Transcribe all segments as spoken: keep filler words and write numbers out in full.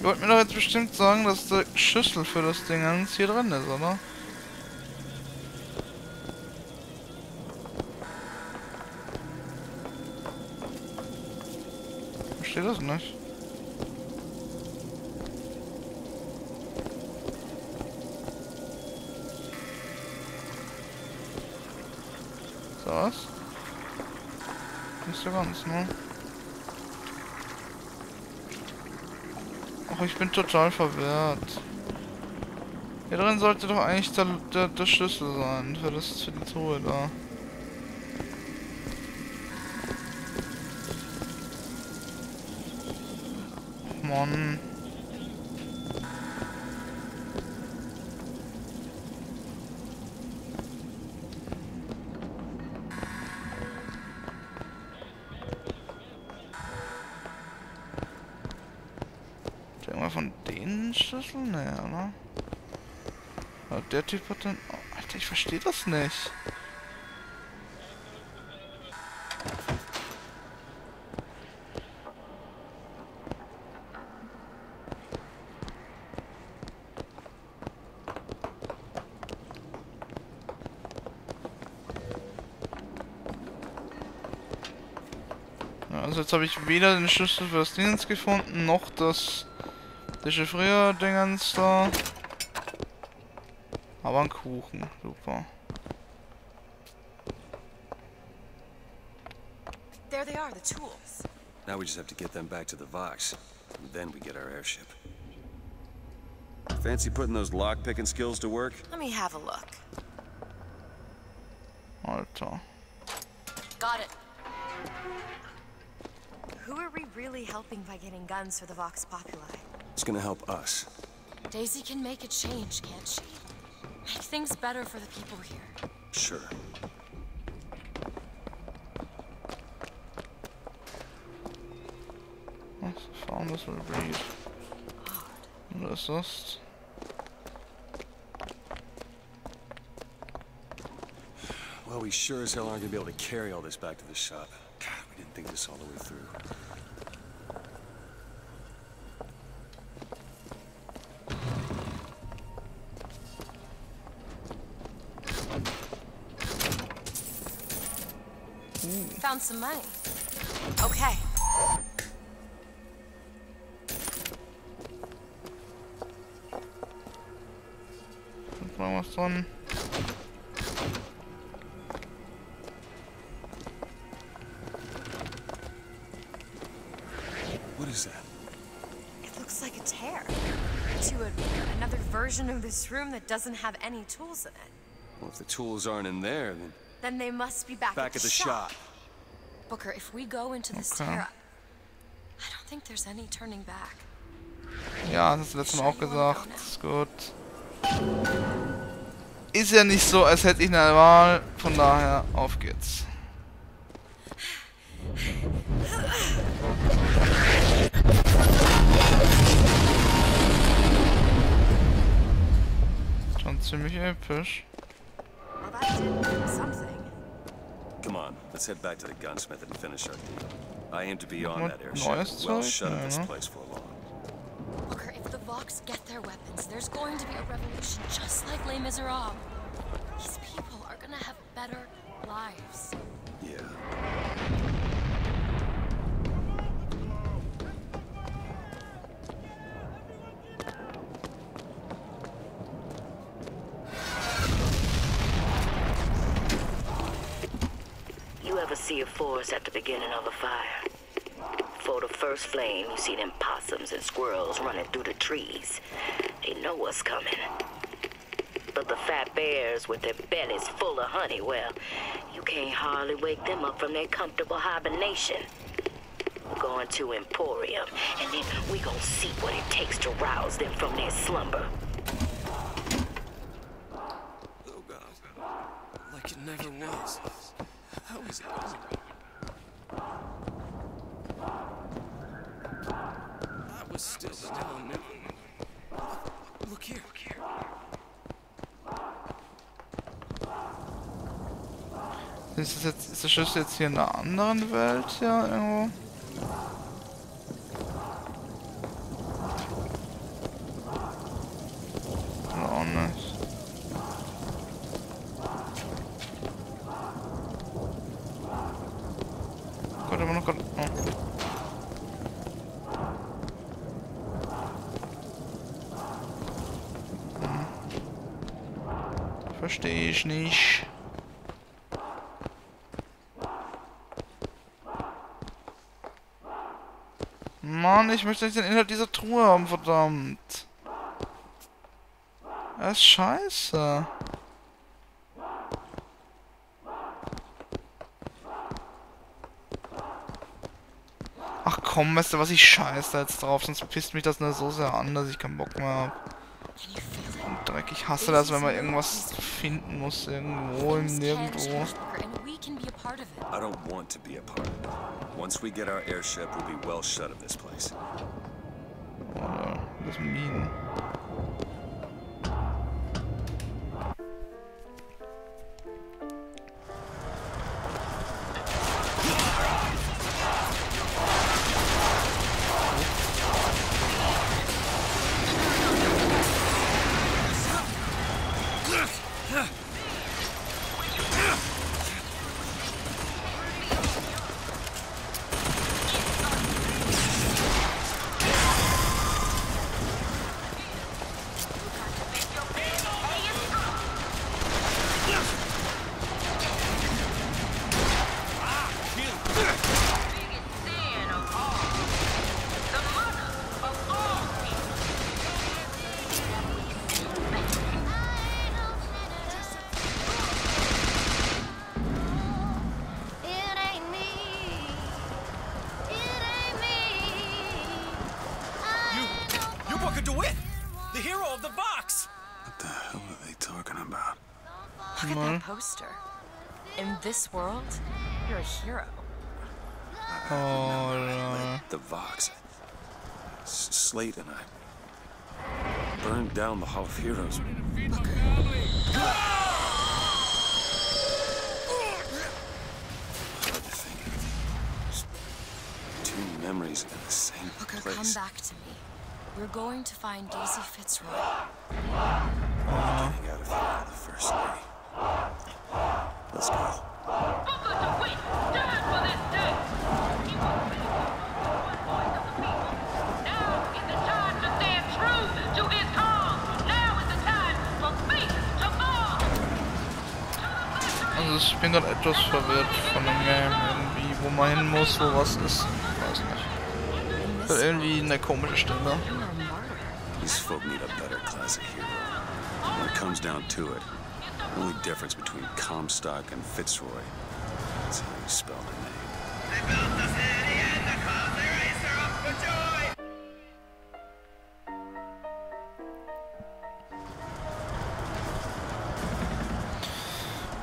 Ihr wollt mir doch jetzt bestimmt sagen, dass die Schüssel für das Dingens hier drin ist, oder? Verstehe das nicht. So was? Nicht so ganz, ne? Ach, ich bin total verwirrt. Hier drin sollte doch eigentlich der, der, der Schlüssel sein, für das für die Truhe da. Mann. Schlüssel? Nee, oder? Aber der Typ hat dann... Oh, Alter, ich verstehe das nicht. Ja, also jetzt habe ich weder den Schlüssel für das Dingens gefunden, noch das... Der Chiffrier-Dingens da. Aber ein Kuchen. Super. There they are, the tools. Now we just have to get them back to the Vox. And then we get our airship. Fancy putting those lock-picking skills to work? Let me have a look. Alter. Got it. Who are we really helping by getting guns for the Vox Populi? It's gonna help us. Daisy can make a change, can't she? Make things better for the people here. Sure. What's the farm this will breed? What is this? Well, we sure as hell aren't gonna be able to carry all this back to the shop. God, we didn't think this all the way through. Found some money. Okay. Mal was dran. What is that? It looks like a tear to a, another version of this room that doesn't have any tools in it. Well, if the tools aren't in there, then then they must be back, back at, at the, the shop. shop. Booker, if we go into this terra, I don't think there's any turning back. Ja, das letzte Mal auch gesagt. Ist gut. Ist ja nicht so, als hätte ich eine Wahl. Von daher, auf geht's. Schon ziemlich episch. Come on, let's head back to the gunsmith and finish our deal. I aim to be on that airship. Well, shut up this place for long. Booker, if the Vox get their weapons, there's going to be a revolution just like Les Miserables. These people are gonna have better lives. Yeah. A sea of force at the beginning of a fire. For the first flame, you see them possums and squirrels running through the trees. They know what's coming. But the fat bears with their bellies full of honey, well, you can't hardly wake them up from their comfortable hibernation. We're going to Emporium, and then we're gonna see what it takes to rouse them from their slumber. Oh God, like it never was. How is it? I was still still new. Look here. Look here. Ist das jetzt, ist der Schlüssel jetzt hier in einer anderen Welt, ja, irgendwo? verstehe ich nicht. Mann, ich möchte nicht den Inhalt dieser Truhe haben, verdammt. Das ist scheiße. Ach komm, weißt du was, ich scheiße jetzt drauf, sonst pisst mich das nur so sehr an, dass ich keinen Bock mehr habe. Dreck, ich hasse das, wenn man irgendwas finden muss, irgendwo, nirgendwo. I don't want to be a part of it. Once we get our airship, we'll be well shut of this place. Oh no, das Minen. DeWitt, the hero of the Vox. What the hell are they talking about? Look at that poster. In this world, you're a hero. Oh, no. The Vox. S Slate and I burned down the Hall of Heroes. Hard to think. Just two memories in the same place. Booker, come back to me. We're going to find Daisy Fitzroy. I'm getting out of here on the first day. Let's go. Booker DeWitt, stand for this day! He was the voice of the people. Now is the time to stand true to his call. Now is the time for faith to fall. Also ich bin gerade etwas verwirrt von dem Game, irgendwie, wo man hin muss, wo was ist. Ich weiß nicht. Irgendwie eine komische Stelle. These folk need a better class of hero. When it comes down to it, the only difference between Comstock and Fitzroy is how you spell the name. They built the city and the causeway raised her up for joy.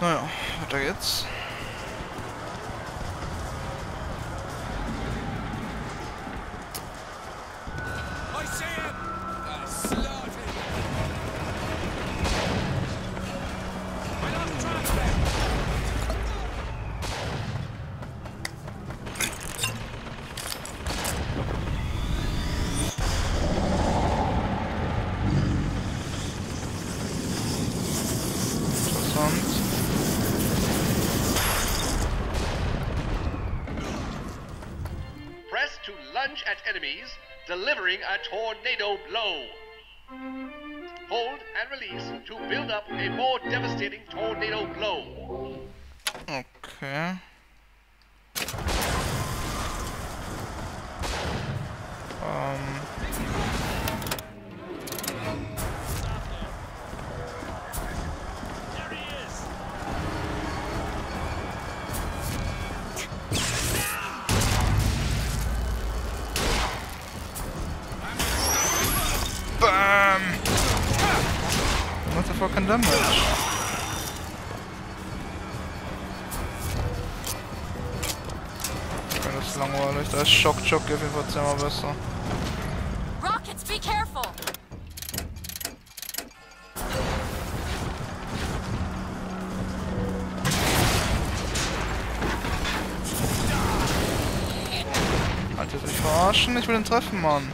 Naja, weiter geht's. Press to lunge at enemies, delivering a tornado blow. Hold and release to build up a more devastating tornado blow. Okay. Um. Fucking damage. Okay, das ist langweilig. Da ist Shock Shock auf jeden Fall zehnmal besser. Rockets, be careful. Halt jetzt nicht verarschen, ich will den treffen, Mann.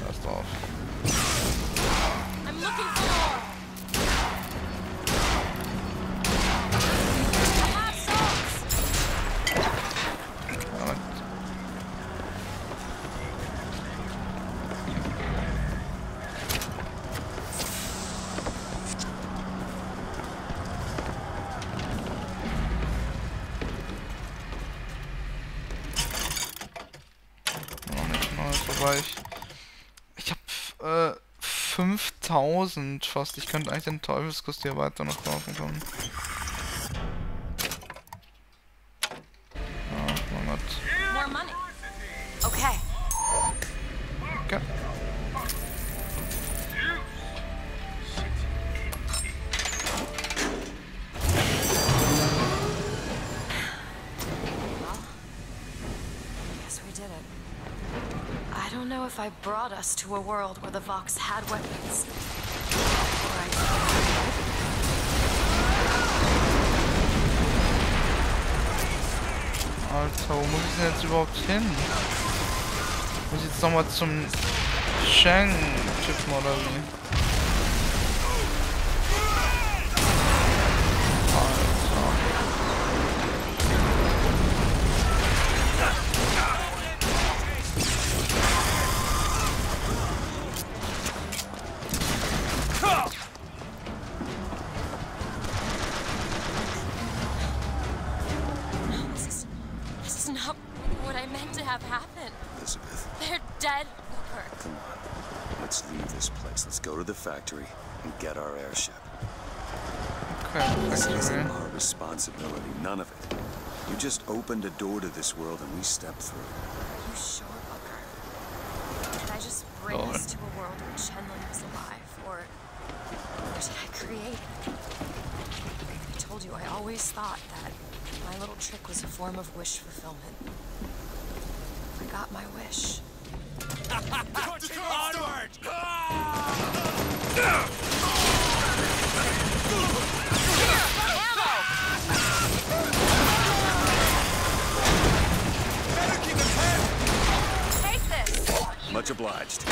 Scheiß drauf. weil ich... Ich hab äh, fünftausend fast. Ich könnte eigentlich den Teufelskuss hier weiter noch kaufen können. Ach, mein Gott. Okay. Okay. I don't know if I brought us to a world where the Vox had weapons. Alter, wo muss ich denn jetzt überhaupt hin? Muss ich jetzt nochmal zum Shang tippen oder wie? Alter. Factory and get our airship. Okay, this isn't our responsibility, none of it. You just opened a door to this world and we stepped through. You sure, Booker? Did I just bring oh. us to a world where Chenlin was alive, or, or did I create it? I told you, I always thought that my little trick was a form of wish fulfillment. I got my wish. Onward! Much obliged.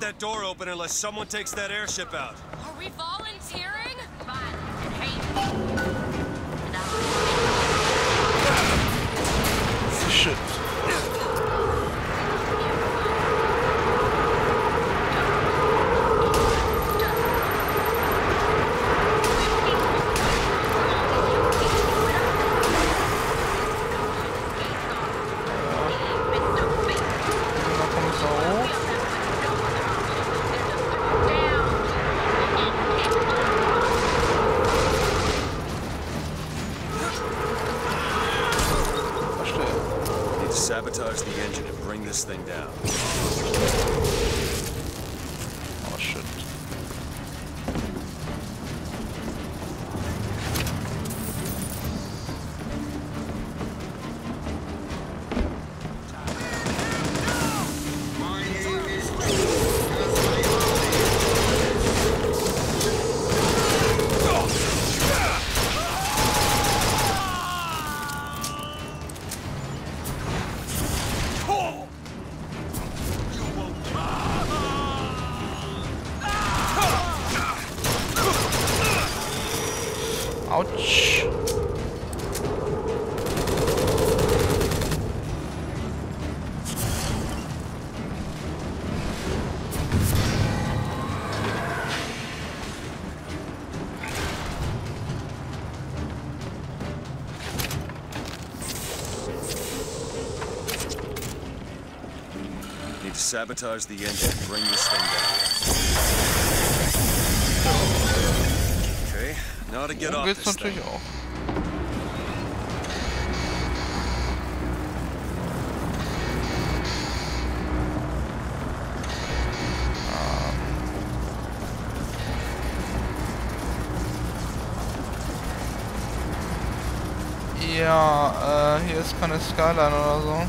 That door open unless someone takes that airship out. Are we volunteering? Fine. Hey. Shit. Ouch. Sabotage the engine, bring this thing down. Okay, now to get off this thing. Ja, äh, hier ist keine Skyline oder so.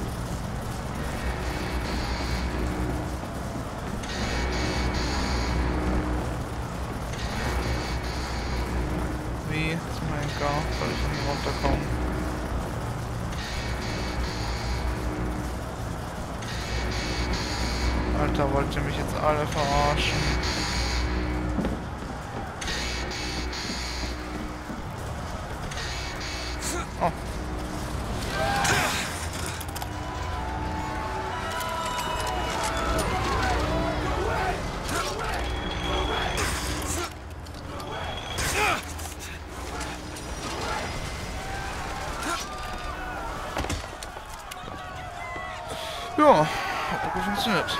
Alter, wollt ihr mich jetzt alle verarschen? Oh. Ja, hat doch gut funktioniert.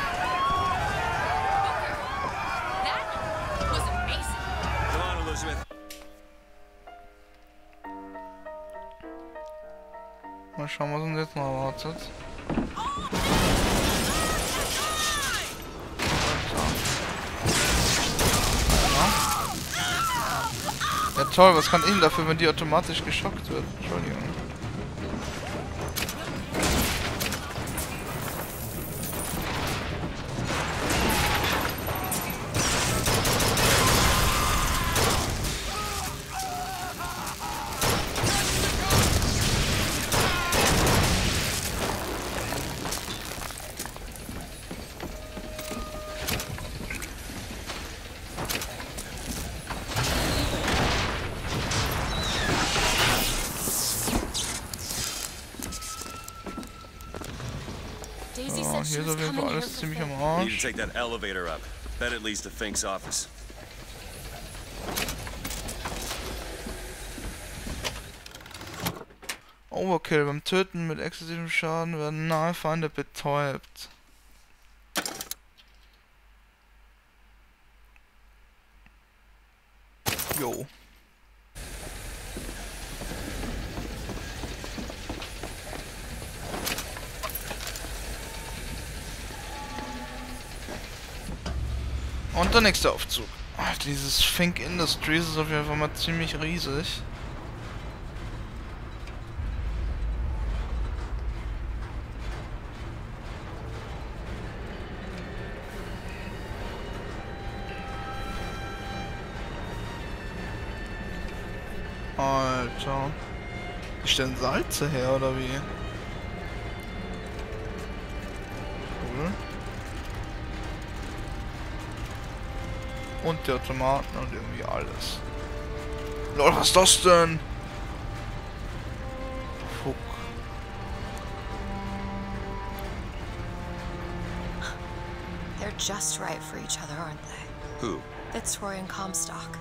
Mal schauen, was uns jetzt noch erwartet. Ja toll, was kann ich denn dafür, wenn die automatisch geschockt wird? Entschuldigung. Hier ist auf jeden Fall alles ziemlich am Arsch. Need to take that elevator up. That at least to Fink's office. Overkill. Beim Töten mit exzessivem Schaden werden nahe Feinde betäubt. Jo. Und der nächste Aufzug. Ach, dieses Fink Industries ist auf jeden Fall mal ziemlich riesig. Alter. Die stellen Salze her, oder wie? Cool. Und die Automaten und irgendwie alles. Lol, was ist das denn? Fuck. They're just right for each other, aren't they? Who? Fitzroy and Comstock.